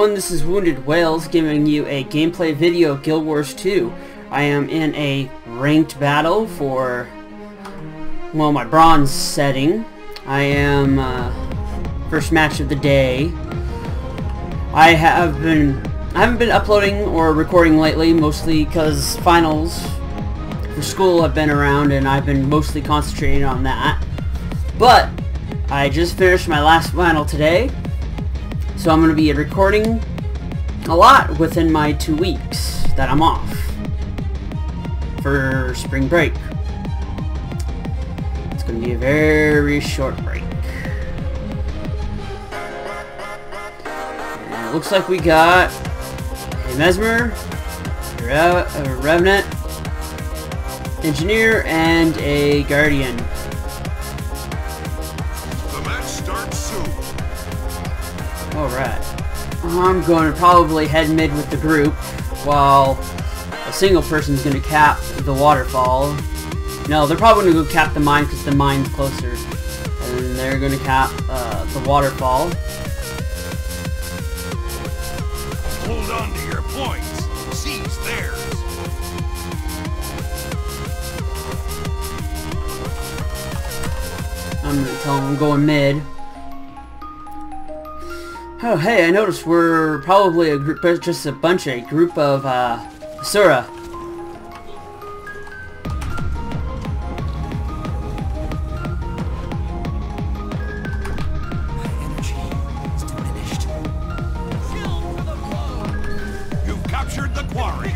everyone, this is Wounded Wales giving you a gameplay video of Guild Wars 2. I am in a ranked battle for, well, my bronze setting. I am first match of the day. I haven't been uploading or recording lately, mostly because finals for school have been around and I've been mostly concentrating on that. But I just finished my last final today. So I'm going to be recording a lot within my 2 weeks that I'm off for spring break. It's going to be a very short break. And it looks like we got a Mesmer, a Revenant, Engineer, and a Guardian. The match starts soon. Alright, I'm going to probably head mid with the group while a single person's going to cap the waterfall. No, they're probably going to go cap the mine because the mine's closer. And they're going to cap the waterfall. Hold on to your points. Seize theirs. I'm going to tell them I'm going mid. Oh, hey, I noticed we're probably a group, just a bunch, a group of, Asura. My energy is diminished. Kill for the foe! You've captured the quarry.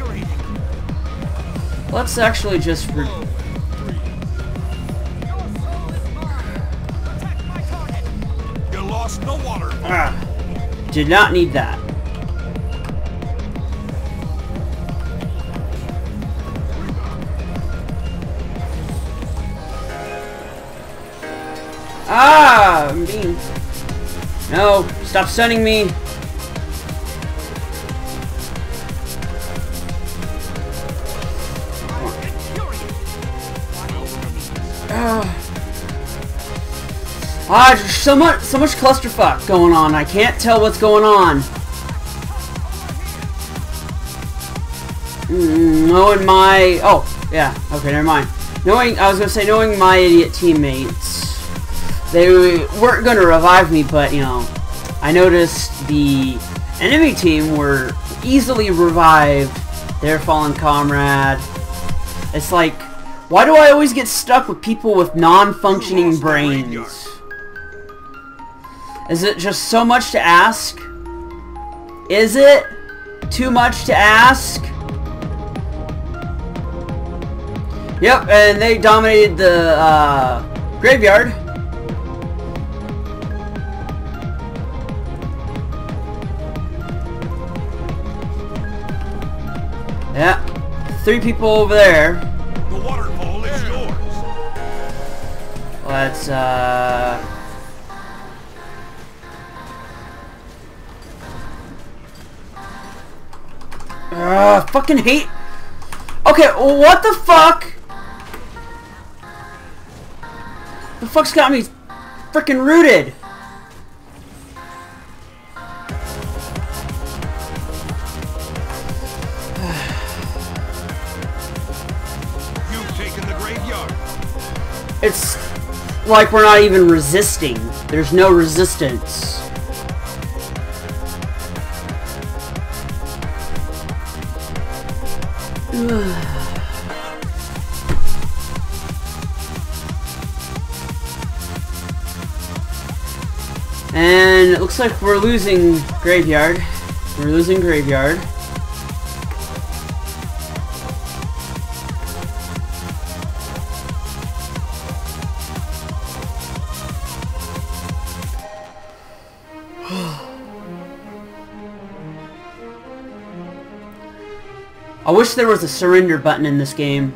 Let's actually just... You lost the water. Did not need that. Ah, I'm being... No, stop stunning me. There's so much clusterfuck going on. I can't tell what's going on. Knowing my... Oh, yeah. Okay, never mind. Knowing my idiot teammates, they weren't going to revive me, but, you know, I noticed the enemy team were easily revived. Their fallen comrade. It's like, why do I always get stuck with people with non-functioning brains? Is it just so much to ask? Is it too much to ask? Yep, and they dominated the graveyard. Yeah, 3 people over there. The waterfall is yours. Let's fucking hate. Okay, what the fuck? The fuck's got me freaking rooted? You've taken the graveyard. It's like we're not even resisting. There's no resistance. And it looks like we're losing graveyard. We're losing graveyard. I wish there was a surrender button in this game.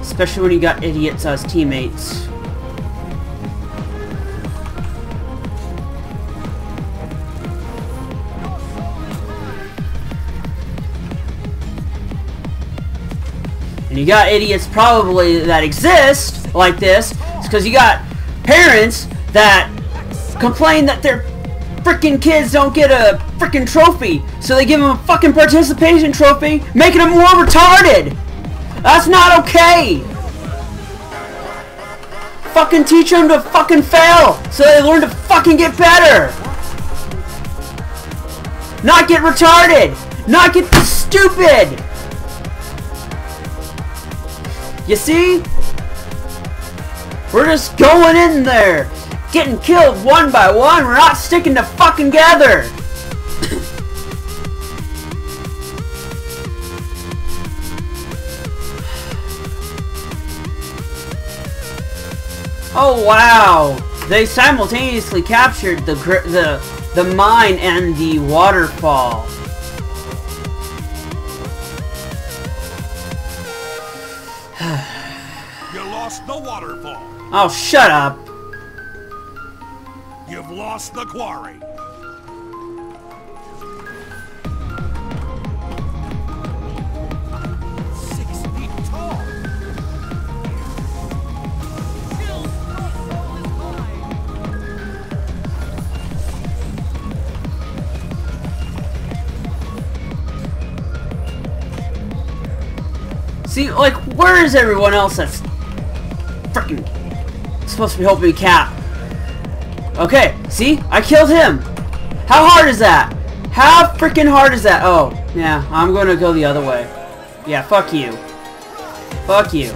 Especially when you got idiots as teammates. And you got idiots probably that exist like this. It's because you got parents that complain that their freaking kids don't get a freaking trophy, so they give them a fucking participation trophy, making them more retarded. That's not okay. Fucking teach them to fucking fail, so they learn to fucking get better. Not get retarded. Not get stupid. You see? We're just going in there, getting killed one by one. We're not sticking to fucking together. Oh wow! They simultaneously captured the mine and the waterfall. You lost the waterfall. Oh, shut up. You've lost the quarry. See, like, where is everyone else that's freaking supposed to be helping Cap? Okay, see? I killed him! How hard is that? How freaking hard is that? Oh, yeah, I'm gonna go the other way. Yeah, fuck you. Fuck you.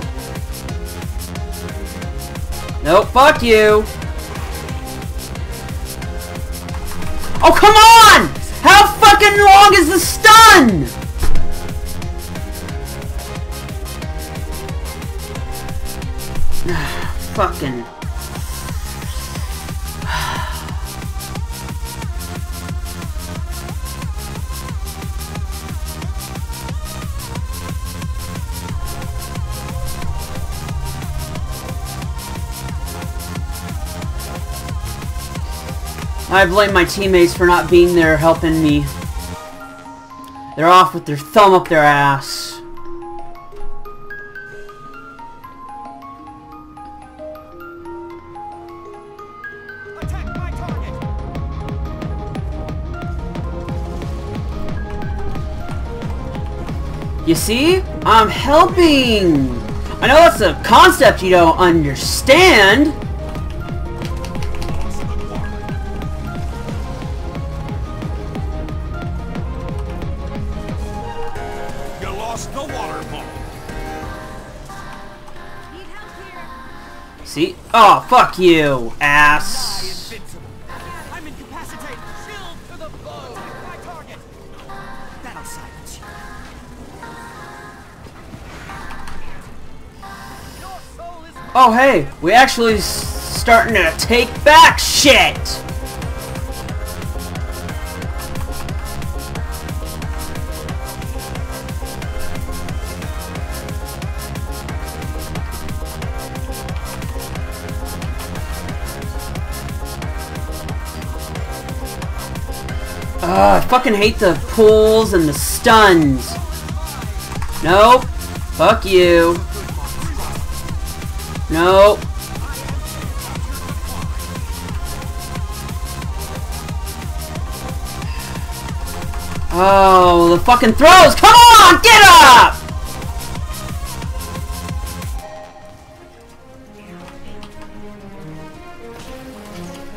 Nope, fuck you! Oh, come on! How fucking long is the stun?! Fucking. I blame my teammates for not being there helping me. They're off with their thumb up their ass. You see? I'm helping! I know that's a concept you don't understand! You lost the water pump. See? Oh, fuck you, ass! Oh hey, we actually starting to take back shit! Ugh, I fucking hate the pulls and the stuns. Nope. Fuck you. No. Oh, the fucking throws! Come on, get up!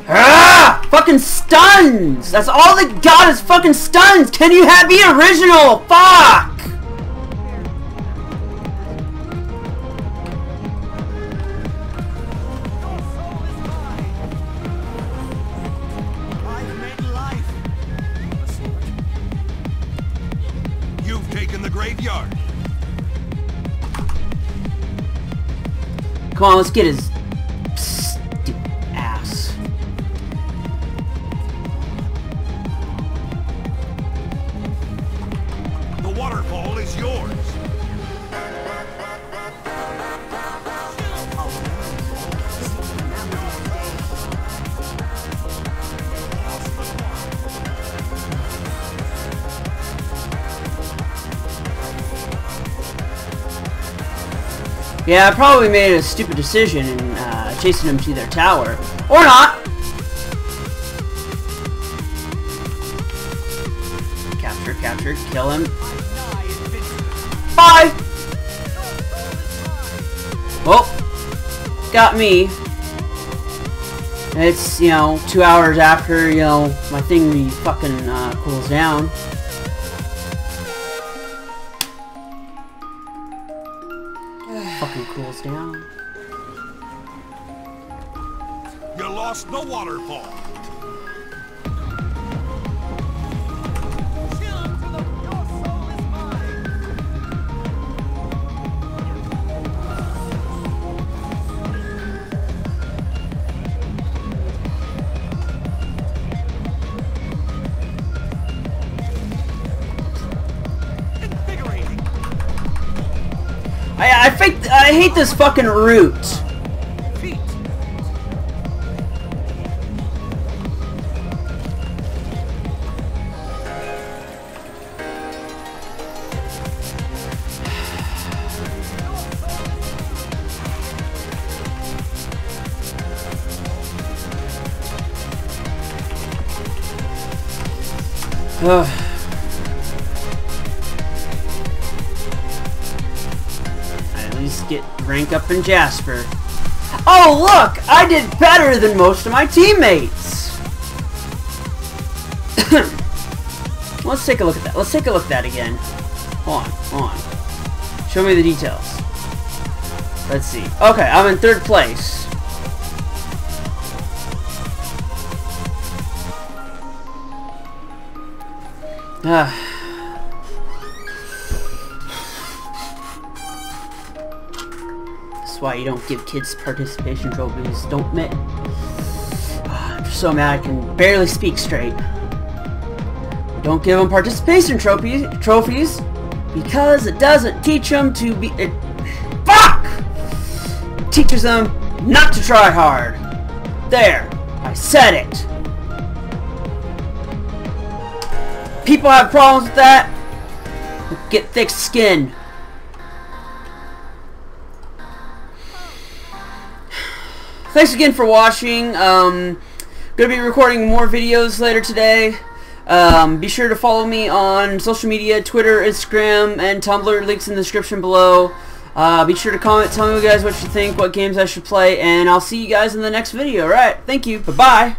Ah! Fucking stuns! That's all they got is fucking stuns! Can you have the original? Fuck! Come on, let's get his stupid ass. The waterfall is yours. Yeah, I probably made a stupid decision in chasing them to their tower. Or not! kill him. Bye! Well, got me. It's, you know, 2 hours after, you know, my thingy fucking cools down. Fucking cools down. You lost the waterfall. I hate this fucking route. Ugh. Get rank up in Jasper. Oh look! I did better than most of my teammates! Let's take a look at that. Let's take a look at that again. Hold on. Show me the details. Let's see. Okay, I'm in 3rd place. Why you don't give kids participation trophies, don't admit. I'm just so mad I can barely speak straight. Don't give them participation trophies because it doesn't teach them to be... Fuck! Teaches them not to try hard. There, I said it. People have problems with that, get thick skin. Thanks again for watching. Gonna be recording more videos later today. Be sure to follow me on social media, Twitter, Instagram, and Tumblr. Links in the description below. Be sure to comment, tell me guys what you think, what games I should play, and I'll see you guys in the next video. Alright, thank you. Bye-bye.